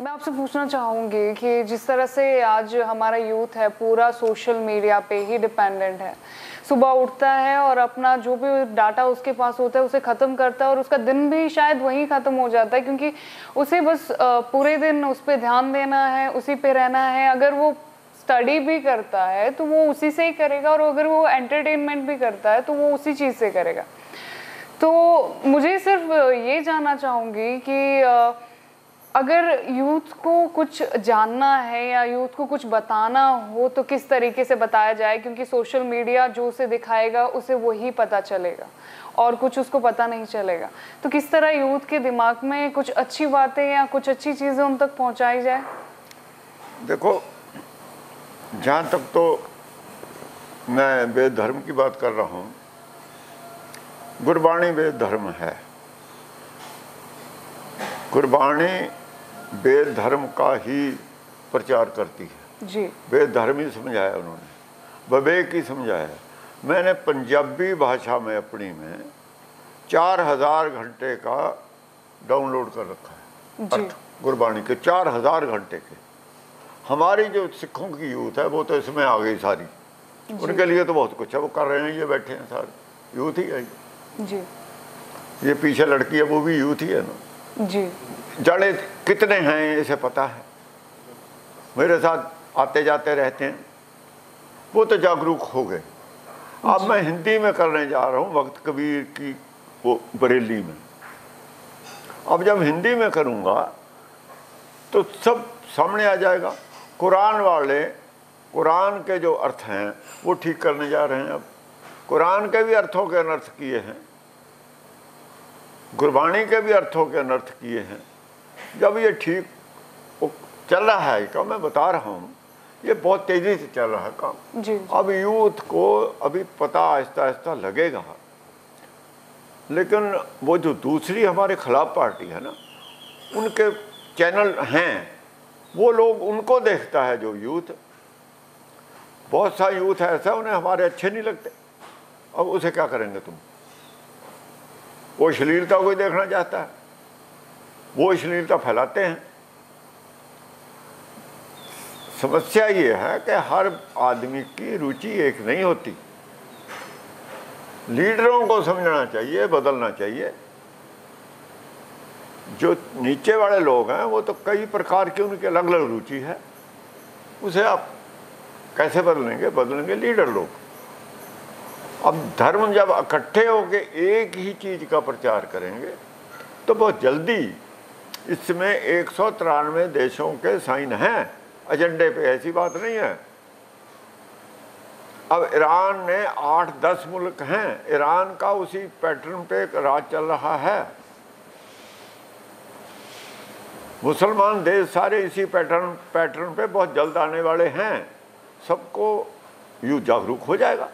मैं आपसे पूछना चाहूँगी कि जिस तरह से आज हमारा यूथ है पूरा सोशल मीडिया पे ही डिपेंडेंट है। सुबह उठता है और अपना जो भी डाटा उसके पास होता है उसे ख़त्म करता है और उसका दिन भी शायद वहीं ख़त्म हो जाता है, क्योंकि उसे बस पूरे दिन उस पर ध्यान देना है, उसी पे रहना है। अगर वो स्टडी भी करता है तो वो उसी से ही करेगा और अगर वो एंटरटेनमेंट भी करता है तो वो उसी चीज़ से करेगा। तो मुझे सिर्फ ये जानना चाहूँगी कि अगर यूथ को कुछ जानना है या यूथ को कुछ बताना हो तो किस तरीके से बताया जाए, क्योंकि सोशल मीडिया जो उसे दिखाएगा उसे वही पता चलेगा और कुछ उसको पता नहीं चलेगा। तो किस तरह यूथ के दिमाग में कुछ अच्छी बातें या कुछ अच्छी चीज़ें उन तक पहुंचाई जाए? देखो, जहाँ तक तो मैं वेद धर्म की बात कर रहा हूँ, गुरबाणी वेद धर्म है। गुरबाणी वेद धर्म का ही प्रचार करती है जी। वेद धर्म ही समझाया उन्होंने, विवेक ही समझाया। मैंने पंजाबी भाषा में अपनी में 4000 घंटे का डाउनलोड कर रखा है गुरबाणी के, 4000 घंटे के। हमारी जो सिखों की यूथ है वो तो इसमें आ गई सारी, उनके लिए तो बहुत कुछ है, वो कर रहे हैं। ये बैठे हैं सारे यूथ ही है जी। ये पीछे लड़की है वो भी यूथ ही है ना जी। जड़े कितने हैं इसे पता है, मेरे साथ आते जाते रहते हैं, वो तो जागरूक हो गए। अब मैं हिंदी में करने जा रहा हूँ वक्त कबीर की वो बरेली में। अब जब हिंदी में करूँगा तो सब सामने आ जाएगा। कुरान वाले कुरान के जो अर्थ हैं वो ठीक करने जा रहे हैं। अब कुरान के भी अर्थों के अनर्थ किए हैं, गुरबाणी के भी अर्थों के अनर्थ किए हैं। जब ये ठीक चल रहा है काम, मैं बता रहा हूँ ये बहुत तेज़ी से चल रहा है काम जी। अब यूथ को अभी पता आहिस्ता आहिस्ता लगेगा, लेकिन वो जो दूसरी हमारे खिलाफ पार्टी है ना, उनके चैनल हैं, वो लोग उनको देखता है। जो यूथ, बहुत सा यूथ ऐसा उन्हें हमारे अच्छे नहीं लगते, अब उसे क्या करेंगे तुम? वो अश्लीलता कोई देखना चाहता है, वो अश्लीलता फैलाते हैं। समस्या ये है कि हर आदमी की रुचि एक नहीं होती। लीडरों को समझना चाहिए, बदलना चाहिए। जो नीचे वाले लोग हैं वो तो कई प्रकार की उनकी अलग अलग रुचि है, उसे आप कैसे बदलेंगे? बदलेंगे लीडर लोग। अब धर्म जब इकट्ठे होके एक ही चीज़ का प्रचार करेंगे तो बहुत जल्दी, इसमें 193 देशों के साइन हैं एजेंडे पे, ऐसी बात नहीं है। अब ईरान ने 8-10 मुल्क हैं, ईरान का उसी पैटर्न पे राज चल रहा है। मुसलमान देश सारे इसी पैटर्न पे बहुत जल्द आने वाले हैं। सबको यूँ जागरूक हो जाएगा।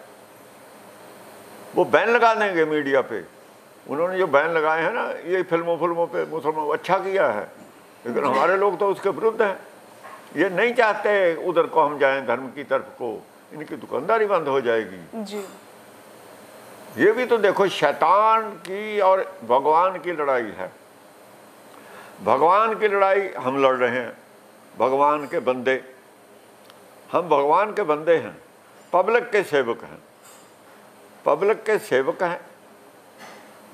वो बैन लगा देंगे मीडिया पे, उन्होंने जो बैन लगाए हैं ना ये फिल्मों पे, मुसलमान अच्छा किया है, लेकिन हमारे लोग तो उसके विरुद्ध हैं। ये नहीं चाहते उधर को हम जाएं, धर्म की तरफ को। इनकी दुकानदारी बंद हो जाएगी जी। ये भी तो देखो, शैतान की और भगवान की लड़ाई है। भगवान की लड़ाई हम लड़ रहे हैं, भगवान के बंदे, हम भगवान के बंदे हैं, पब्लिक के सेवक हैं, पब्लिक के सेवक हैं,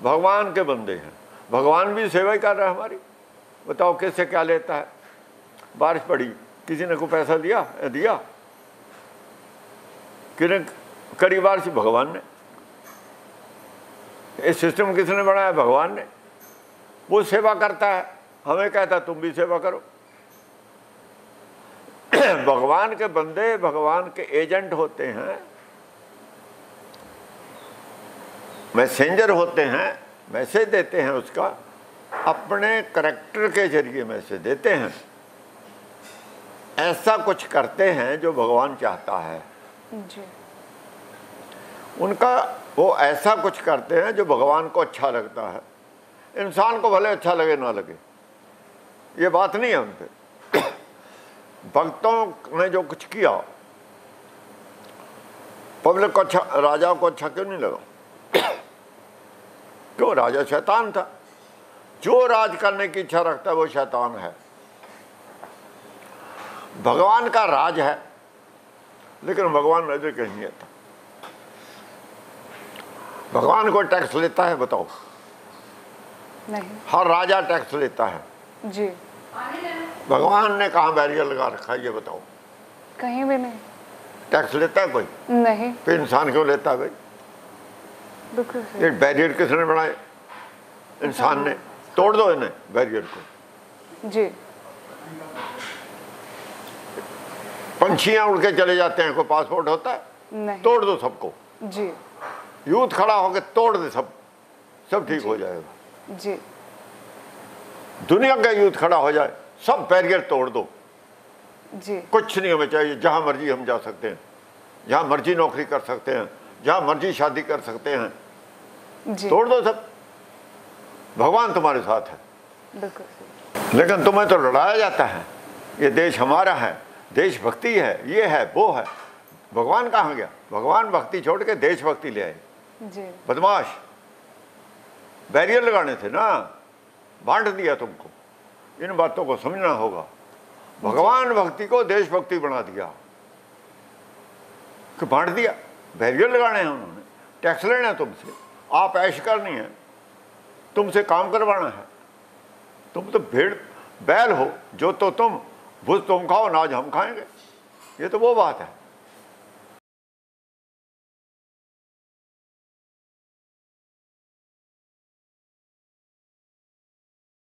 भगवान के बंदे हैं। भगवान भी सेवा ही कर रहा है हमारी। बताओ कैसे क्या लेता है? बारिश पड़ी, किसी ने कोई पैसा दिया किसने करी? बारिश भगवान ने। ये सिस्टम किसने बनाया? भगवान ने। वो सेवा करता है, हमें कहता तुम भी सेवा करो। भगवान के बंदे भगवान के एजेंट होते हैं, मैसेंजर होते हैं, मैसेज देते हैं, उसका अपने करैक्टर के जरिए मैसेज देते हैं। ऐसा कुछ करते हैं जो भगवान चाहता है जी। उनका वो ऐसा कुछ करते हैं जो भगवान को अच्छा लगता है। इंसान को भले अच्छा लगे ना लगे, ये बात नहीं है। उन पे भक्तों ने जो कुछ किया, पब्लिक को अच्छा, राजा को अच्छा क्यों नहीं लगा? क्यों? राजा शैतान था। जो राज करने की इच्छा रखता है वो शैतान है। भगवान का राज है, लेकिन भगवान नजर कहीं आता, भगवान को टैक्स लेता है बताओ? नहीं। हर राजा टैक्स लेता है जी, भगवान ने कहाँ बैरियर लगा रखा है ये बताओ? कहीं भी नहीं। टैक्स लेता है कोई? नहीं। फिर इंसान क्यों लेता है भाई? एक बैरियर किसने बनाए? इंसान ने। तोड़ दो इन्हें बैरियर को जी। पंछियां उड़ के चले जाते हैं, कोई पासपोर्ट होता है? नहीं। तोड़ दो सबको जी। यूथ खड़ा होकर तोड़ दे सब ठीक हो जाएगा जी। दुनिया का यूथ खड़ा हो जाए, सब बैरियर तोड़ दो जी। कुछ नहीं हमें चाहिए, जहां मर्जी हम जा सकते हैं, जहां मर्जी नौकरी कर सकते हैं, जहां मर्जी शादी कर सकते हैं जी। तोड़ दो सब, भगवान तुम्हारे साथ है। बिल्कुल। लेकिन तुम्हें तो लड़ाया जाता है, ये देश हमारा है, देशभक्ति है, ये है वो है। भगवान कहाँ गया? भगवान भक्ति छोड़ के देशभक्ति ले आए जी। बदमाश, बैरियर लगाने थे ना, बांट दिया तुमको। इन बातों को समझना होगा। भगवान भक्ति को देशभक्ति बना दिया कि बांट दिया। बैरियर लगाने हैं उन्होंने, टैक्स लेना है तुमसे, आप ऐश करनी है, तुमसे काम करवाना है। तुम तो भेड़ बैल हो, जो तो तुम भुज तुम खाओ, नाज हम खाएंगे। ये तो वो बात है।